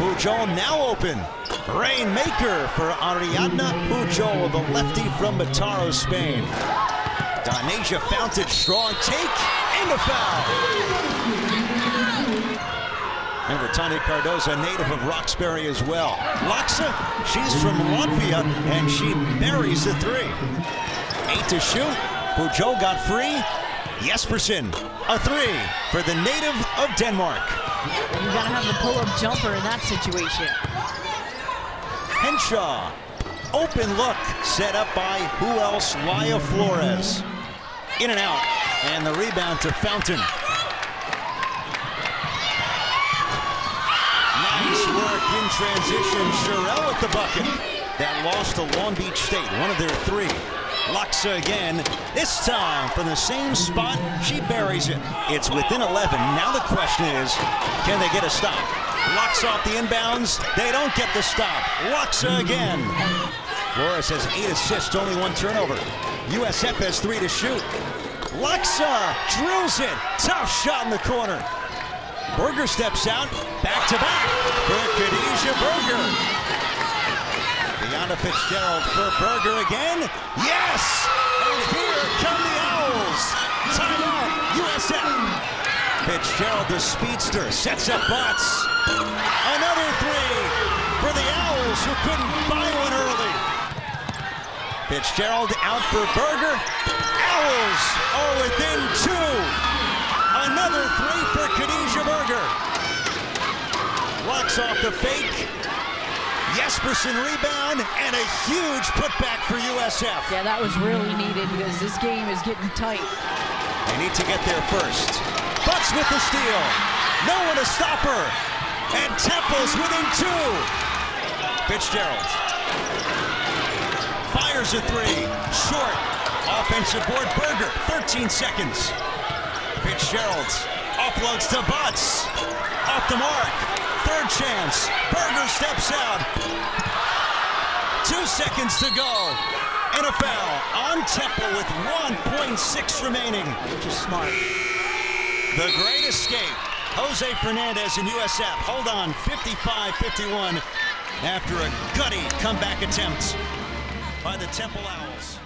Pujol now open. Rainmaker for Ariadna Pujol, the lefty from Mataro, Spain. Donasia found it, strong take, and a foul. And Ritani Cardoza, a native of Roxbury as well. Laksa, she's from Latvia, and she buries the three. 8 to shoot, Pujol got free. Jespersen, a three for the native of Denmark. You gotta have the pull-up jumper in that situation. Henshaw. Open look set up by who else? Laia Flores. In and out, and the rebound to Fountain. Nice work in transition. Sherelle at the bucket. That lost to Long Beach State, one of their three. Laksa again, this time from the same spot. She buries it. It's within 11. Now the question is, can they get a stop? Laksa off the inbounds. They don't get the stop. Laksa again. Flores has 8 assists, only 1 turnover. USF has 3 to shoot. Laksa drills it. Tough shot in the corner. Berger steps out. Back to back for Khadijah Berger. Beyond Fitzgerald for Berger again. Yes! And here come the Owls. Timeout, USF. Fitzgerald, the speedster, sets up Butts. Another three for the Owls, who couldn't buy one early. Fitzgerald out for Berger. Owls are within 2. Another three for Khadijah Berger. Blocks off the fake. Jespersen rebound, and a huge putback for USF. Yeah, that was really needed because this game is getting tight. They need to get there first. Butts with the steal. No one to stop her. And Temple's within 2. Fitzgerald fires a three. Short. Offensive board, Berger. 13 seconds. Fitzgerald offloads to Butts. Off the mark. Third chance. Berger steps out. 2 seconds to go. And a foul on Temple with 1.6 remaining. Which is smart. The great escape. Jose Fernandez and USF hold on 55-51 after a gutty comeback attempt by the Temple Owls.